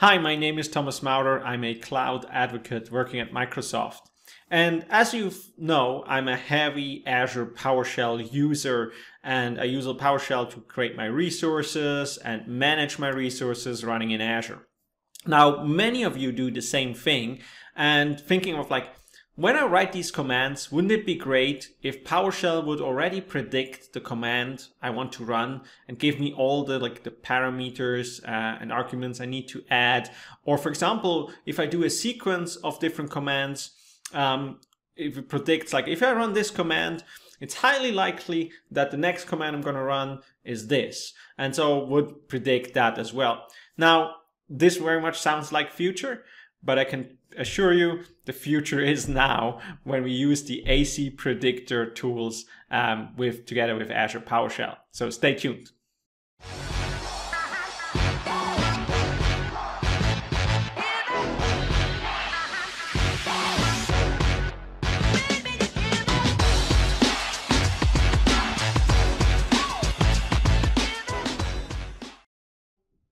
Hi, my name is Thomas Maurer. I'm a cloud advocate working at Microsoft. And as you know, I'm a heavy Azure PowerShell user, and I use PowerShell to create my resources and manage my resources running in Azure. Now, many of you do the same thing and thinking of like, when I write these commands, wouldn't it be great if PowerShell would already predict the command I want to run and give me all the parameters and arguments I need to add? Or for example, if I do a sequence of different commands, if it predicts like, if I run this command, it's highly likely that the next command I'm going to run is this. And so it would predict that as well. Now, this very much sounds like future, but I can assure you the future is now when we use the Az Predictor tools together with Azure PowerShell. So stay tuned.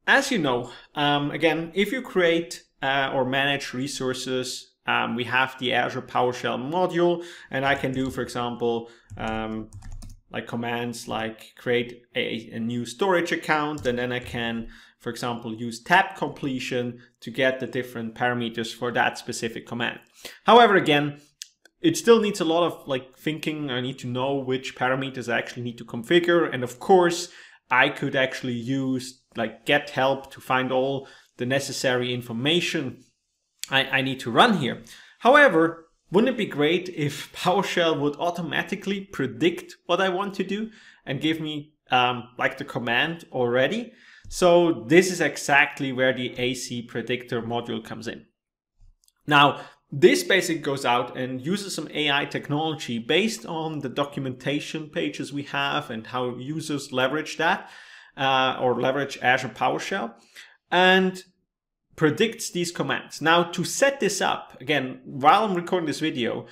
As you know, again, if you create or manage resources, we have the Azure PowerShell module, and I can do, for example, like commands like create a new storage account, and then I can, for example, use tab completion to get the different parameters for that specific command. However, again, it still needs a lot of thinking. I need to know which parameters I actually need to configure, and of course, I could actually use get help to find all the necessary information I need to run here. However, wouldn't it be great if PowerShell would automatically predict what I want to do and give me the command already? So this is exactly where the Az Predictor module comes in. Now, this basically goes out and uses some AI technology based on the documentation pages we have and how users leverage that or leverage Azure PowerShell, and predicts these commands. Now, to set this up, again, while I'm recording this video,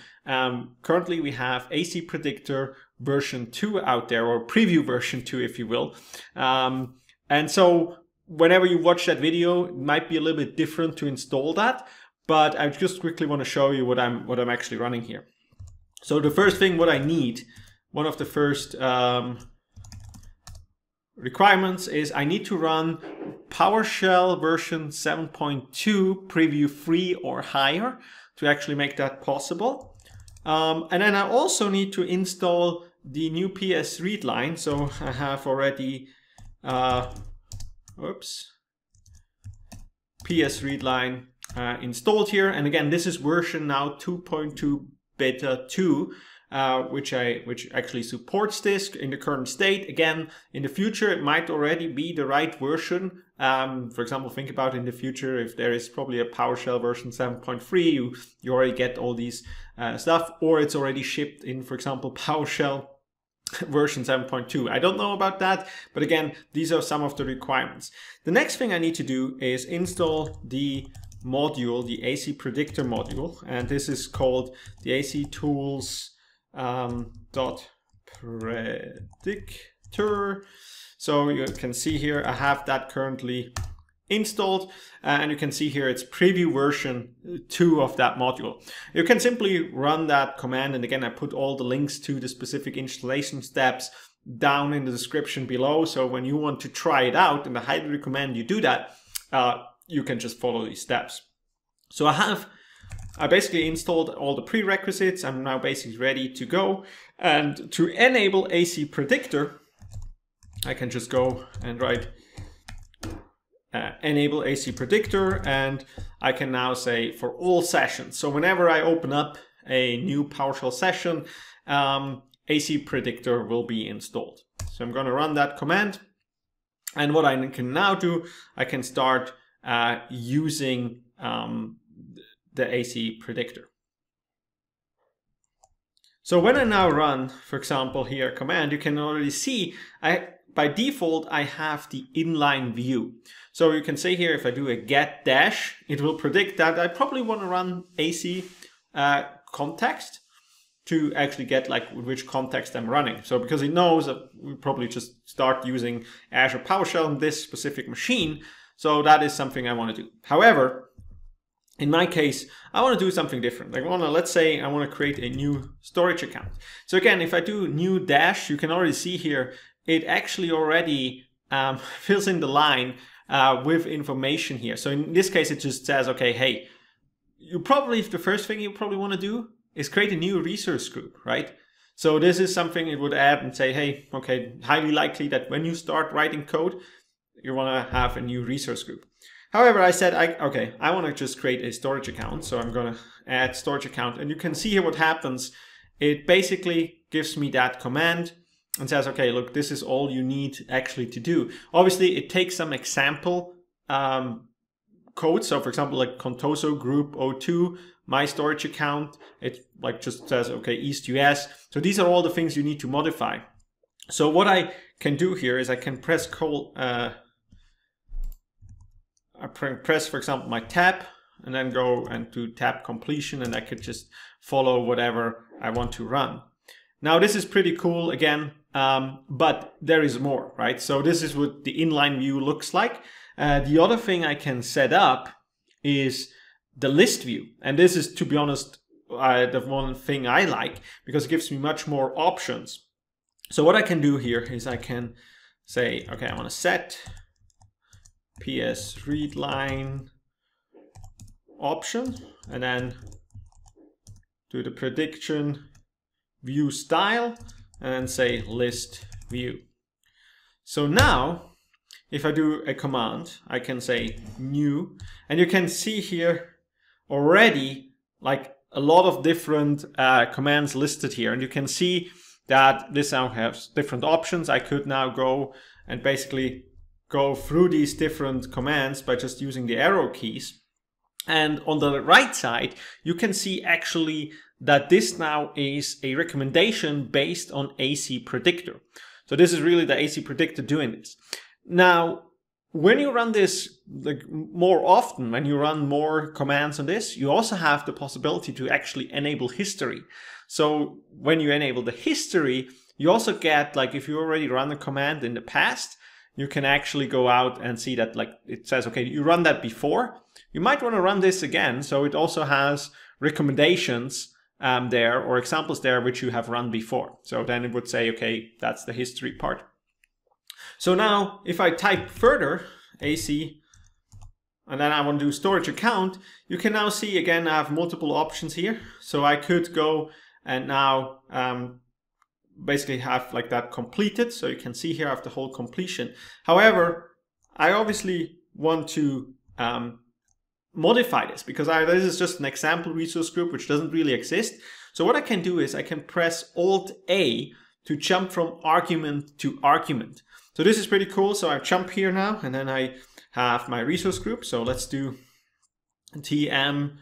currently we have Az Predictor version 2 out there, or preview version 2, if you will. And so whenever you watch that video, it might be a little bit different to install that, but I just quickly want to show you what I'm actually running here. So the first thing what I need, one of the first requirements is I need to run PowerShell version 7.2 preview 3 or higher to actually make that possible. And then I also need to install the new PS ReadLine. So I have already, PS ReadLine installed here. And again, this is version now 2.2 beta 2. Which actually supports this in the current state. Again, in the future, it might already be the right version. For example, think about in the future, if there is probably a PowerShell version 7.3, you already get all these stuff, or it's already shipped in, for example, PowerShell version 7.2. I don't know about that, but again, these are some of the requirements. The next thing I need to do is install the module, the Az Predictor module, and this is called the Az Tools .predictor. So you can see here I have that currently installed, and you can see here it's preview version 2 of that module. You can simply run that command, and again I put all the links to the specific installation steps down in the description below, so when you want to try it out, and I highly recommend you do that, you can just follow these steps. So I basically installed all the prerequisites. I'm now basically ready to go. And to enable Az Predictor, I can just go and write enable Az Predictor, and I can now say for all sessions. So whenever I open up a new PowerShell session, Az Predictor will be installed. So I'm going to run that command. And what I can now do, I can start using the Az Predictor. So when I now run, for example, here a command, you can already see by default I have the inline view. So you can see here if I do a get dash, it will predict that I probably want to run AC context to actually get which context I'm running. So because it knows that we probably just start using Azure PowerShell on this specific machine, So that is something I want to do. However, in my case, I want to do something different. Like, let's say I want to create a new storage account. So again, if I do new dash, you can already see here, it actually already fills in the line with information here. So in this case, it just says, okay, hey, the first thing you probably want to do is create a new resource group, right? So this is something it would add and say, hey, okay, highly likely that when you start writing code, you want to have a new resource group. However, I said, okay, I want to just create a storage account. So I'm going to add storage account, and you can see here what happens. It basically gives me that command and says, okay, look, this is all you need actually to do. Obviously it takes some example code. So for example, like Contoso group 02, my storage account, it like just says, okay, East US. So these are all the things you need to modify. So what I can do here is I can press I press, for example, my tab, and then go and do tab completion, and I could just follow whatever I want to run. Now this is pretty cool again, but there is more, right? So this is what the inline view looks like. The other thing I can set up is the list view. And this is, to be honest, the one thing I like, because it gives me much more options. So what I can do here is I can say, okay, I want to set PS ReadLine option, and then do the prediction view style, and then say list view. So now, if I do a command, I can say new, and you can see here already like a lot of different commands listed here, and you can see that this now has different options. I could now go and basically go through these different commands by just using the arrow keys. And on the right side, you can see actually that this now is a recommendation based on AC Predictor. So this is really the AC Predictor doing this. Now, when you run this more often, when you run more commands on this, you also have the possibility to actually enable history. So when you enable the history, you also get, like, if you already run a command in the past, you can actually go out and see that, like, it says, okay, you run that before, you might want to run this again. So it also has recommendations there, or examples there, which you have run before. So then it would say, okay, that's the history part. So now if I type further AC, and then I want to do storage account, you can now see again, I have multiple options here. So I could go and now basically have like that completed. So you can see here I have the whole completion. However, I obviously want to modify this, because this is just an example resource group, which doesn't really exist. So what I can do is I can press Alt A to jump from argument to argument. So this is pretty cool. So I jump here now, and then I have my resource group. So let's do TM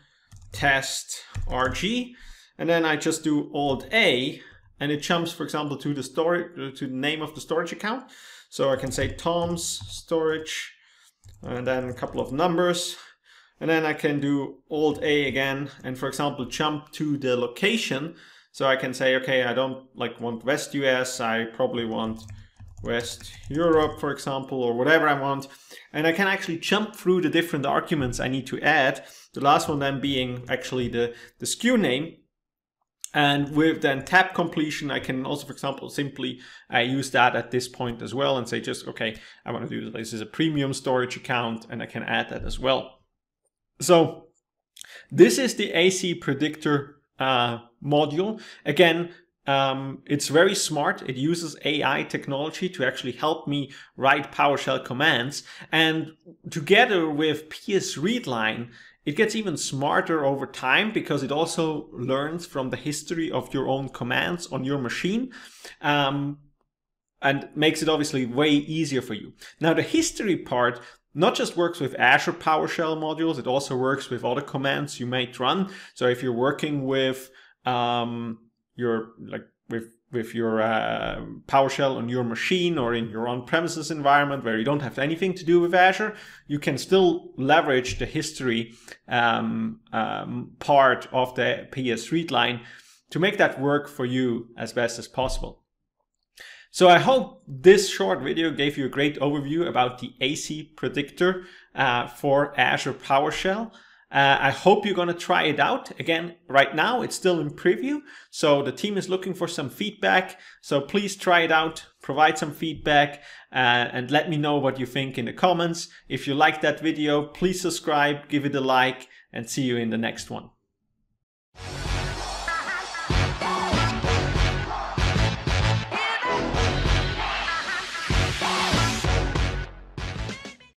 test RG, and then I just do Alt A, and it jumps, for example, to the storage, to the name of the storage account. So I can say Tom's storage, and then a couple of numbers, and then I can do Alt A again, and for example, jump to the location. So I can say, okay, I don't want West US, I probably want West Europe, for example, or whatever I want. And I can actually jump through the different arguments I need to add. The last one then being actually the SKU name. And with then tab completion, I can also, for example, simply use that at this point as well and say just, okay, I want to do this as a premium storage account, and I can add that as well. So this is the AC Predictor module. Again, it's very smart. It uses AI technology to actually help me write PowerShell commands. And together with PS ReadLine, it gets even smarter over time, because it also learns from the history of your own commands on your machine, and makes it obviously way easier for you. Now, the history part not just works with Azure PowerShell modules, it also works with other commands you might run. So if you're working with your PowerShell on your machine or in your on-premises environment where you don't have anything to do with Azure, you can still leverage the history part of the PS ReadLine to make that work for you as best as possible. So I hope this short video gave you a great overview about the AZ Predictor for Azure PowerShell. I hope you're going to try it out. Again, right now it's still in preview, so the team is looking for some feedback. So please try it out, provide some feedback, and let me know what you think in the comments. If you like that video, please subscribe, give it a like, and see you in the next one.